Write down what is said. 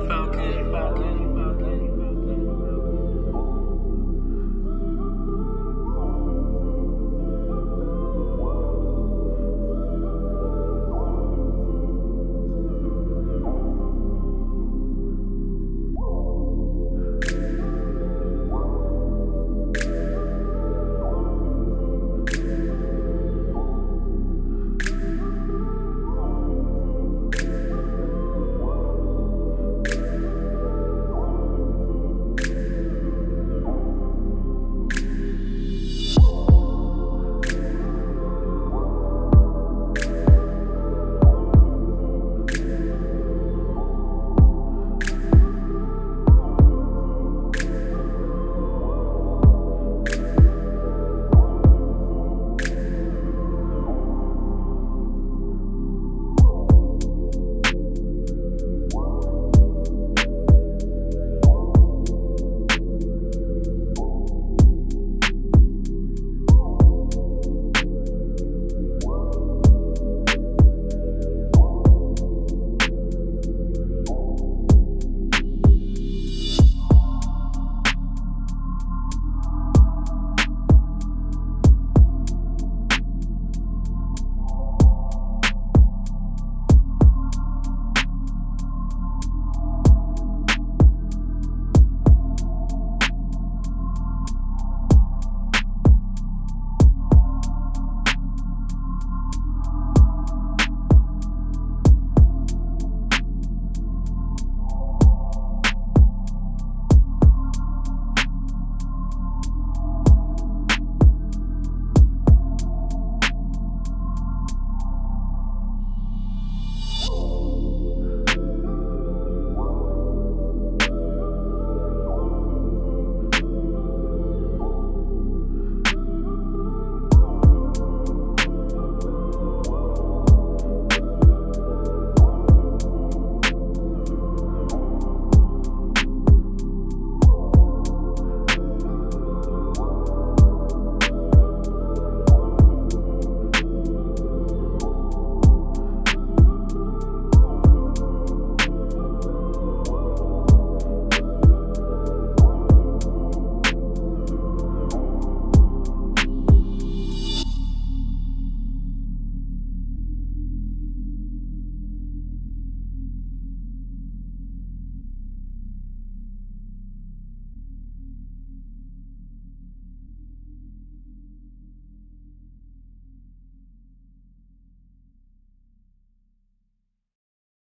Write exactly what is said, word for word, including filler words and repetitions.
Falcon, Falcon.